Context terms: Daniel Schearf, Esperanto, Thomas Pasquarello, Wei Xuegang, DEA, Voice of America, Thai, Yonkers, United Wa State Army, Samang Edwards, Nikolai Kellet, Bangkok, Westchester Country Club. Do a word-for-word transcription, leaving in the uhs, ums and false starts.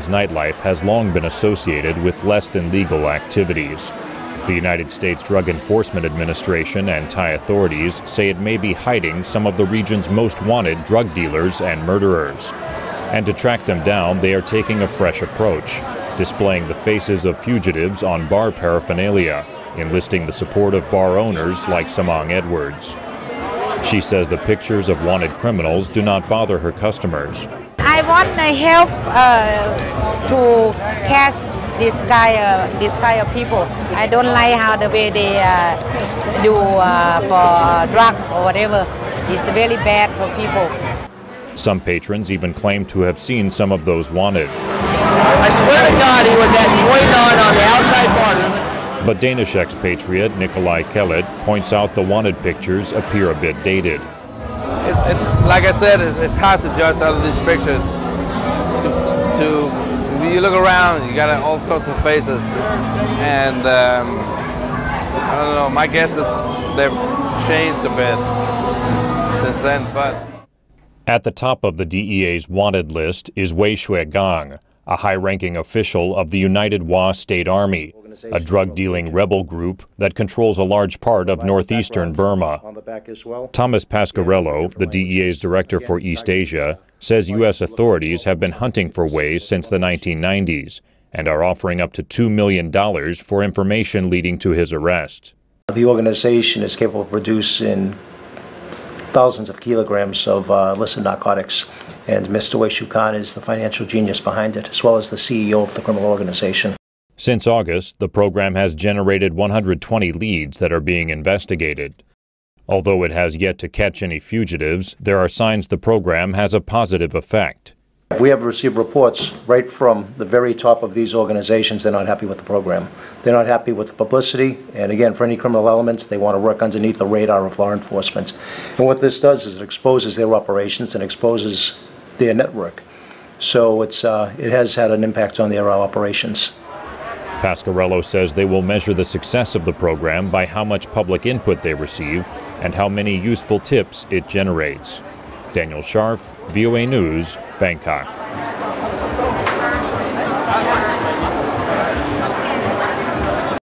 Thailand's nightlife has long been associated with less than legal activities. The United States Drug Enforcement Administration and Thai authorities say it may be hiding some of the region's most wanted drug dealers and murderers. And to track them down, they are taking a fresh approach, displaying the faces of fugitives on bar paraphernalia, enlisting the support of bar owners like Samang Edwards. She says the pictures of wanted criminals do not bother her customers. I want to help uh, to catch this guy, uh, this kind of people. I don't like how the way they uh, do uh, for drug or whatever. It's very bad for people. Some patrons even claim to have seen some of those wanted. I swear to God, he was at Choinon on the outside border. But Danish expatriate Nikolai Kellet points out the wanted pictures appear a bit dated. It's, like I said, it's hard to judge out of these pictures. To, to, when you look around, you got all sorts of faces. And um, I don't know, my guess is they've changed a bit since then. But at the top of the D E A's wanted list is Wei Xuegang, a high-ranking official of the United Wa State Army, a drug-dealing rebel group that controls a large part of northeastern Burma. Thomas Pasquarello, the D E A's director for East Asia, says U S authorities have been hunting for Wei since the nineteen nineties and are offering up to two million dollars for information leading to his arrest. The organization is capable of producing thousands of kilograms of uh, illicit narcotics, and Mister Wei Xuegang is the financial genius behind it, as well as the C E O of the criminal organization. Since August, the program has generated one hundred twenty leads that are being investigated. Although it has yet to catch any fugitives, there are signs the program has a positive effect. We have received reports right from the very top of these organizations. They're not happy with the program. They're not happy with the publicity, and again, for any criminal elements, they want to work underneath the radar of law enforcement. And what this does is it exposes their operations and exposes their network. So it's, uh, it has had an impact on their uh, operations. Pasquarello says they will measure the success of the program by how much public input they receive and how many useful tips it generates. Daniel Schearf, V O A News, Bangkok.